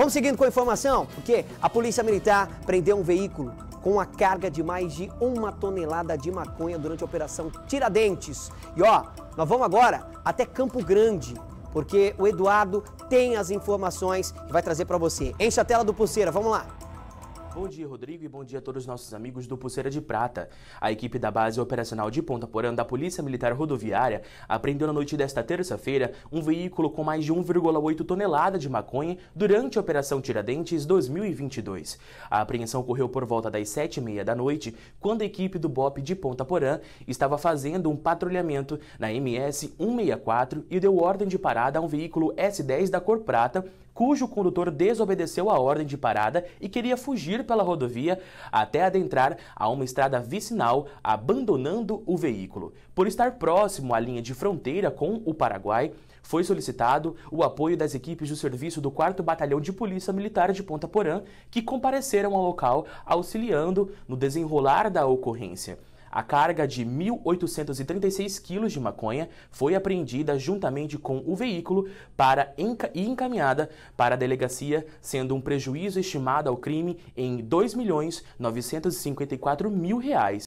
Vamos seguindo com a informação, porque a Polícia Militar prendeu um veículo com a carga de mais de 1 tonelada de maconha durante a Operação Tiradentes. E ó, nós vamos agora até Campo Grande, porque o Eduardo tem as informações e vai trazer para você. Enche a tela do Pulseira, vamos lá. Bom dia, Rodrigo, e bom dia a todos os nossos amigos do Pulseira de Prata. A equipe da Base Operacional de Ponta Porã da Polícia Militar Rodoviária apreendeu na noite desta terça-feira um veículo com mais de 1,8 tonelada de maconha durante a Operação Tiradentes 2022. A apreensão ocorreu por volta das 7h30 da noite, quando a equipe do BOPE de Ponta Porã estava fazendo um patrulhamento na MS-164 e deu ordem de parada a um veículo S10 da cor prata, cujo condutor desobedeceu a ordem de parada e queria fugir pela rodovia até adentrar a uma estrada vicinal, abandonando o veículo. Por estar próximo à linha de fronteira com o Paraguai, foi solicitado o apoio das equipes do serviço do 4º Batalhão de Polícia Militar de Ponta Porã, que compareceram ao local auxiliando no desenrolar da ocorrência. A carga de 1.836 quilos de maconha foi apreendida juntamente com o veículo e encaminhada para a delegacia, sendo um prejuízo estimado ao crime em R$ 2.954.000.